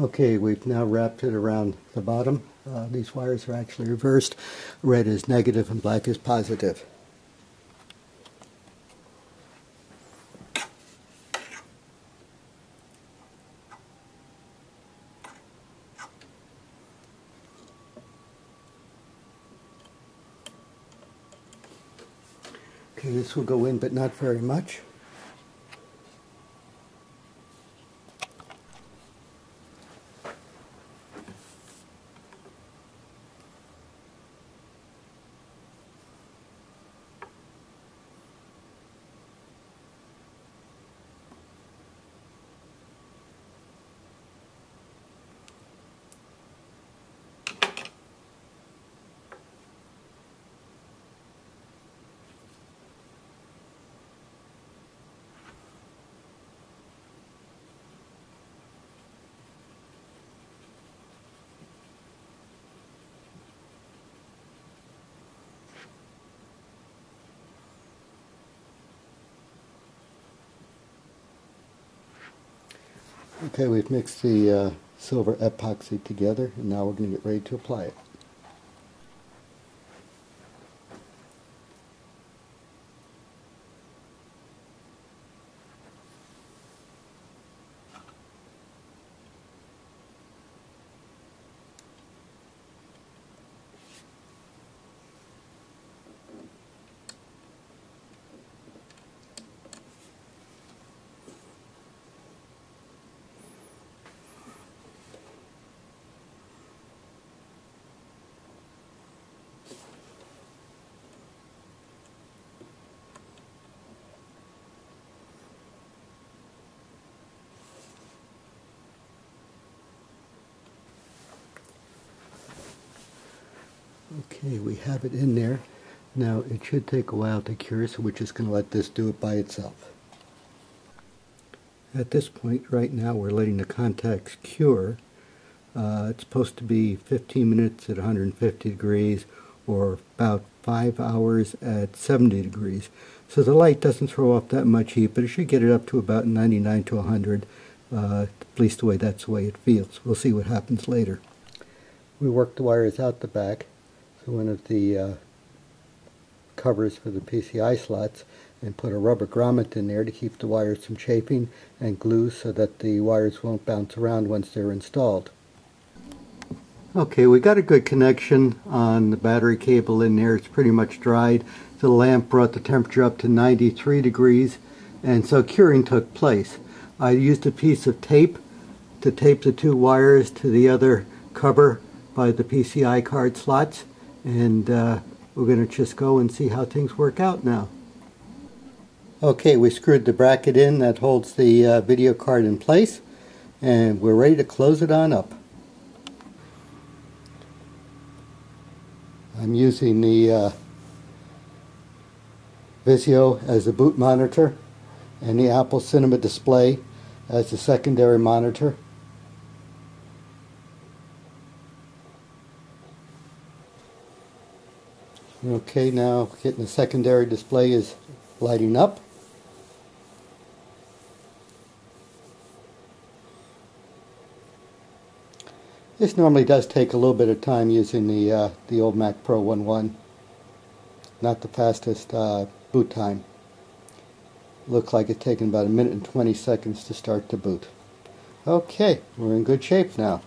Okay, we've now wrapped it around the bottom. These wires are actually reversed. Red is negative and black is positive. Okay, this will go in, but not very much. Okay, we've mixed the silver epoxy together, and now we're going to get ready to apply it. Okay, we have it in there. Now it should take a while to cure, so we're just going to let this do it by itself. At this point right now we're letting the contacts cure. It's supposed to be 15 minutes at 150 degrees or about 5 hours at 70 degrees. So the light doesn't throw off that much heat, but it should get it up to about 99 to 100, at least that's the way it feels. We'll see what happens later. We worked the wires out the back. One of the covers for the PCI slots and put a rubber grommet in there to keep the wires from chafing, and glue so that the wires won't bounce around once they're installed. Okay, we got a good connection on the battery cable in there. It's pretty much dried. The lamp brought the temperature up to 93 degrees, and so curing took place. I used a piece of tape to tape the two wires to the other cover by the PCI card slots. And we're going to just go and see how things work out now. Okay, we screwed the bracket in that holds the video card in place, and we're ready to close it on up. I'm using the Vizio as the boot monitor and the Apple Cinema display as the secondary monitor. Okay, now getting the secondary display is lighting up. This normally does take a little bit of time using the old Mac Pro 1.1. Not the fastest boot time. Looks like it's taken about 1 minute and 20 seconds to start to boot. Okay, we're in good shape now.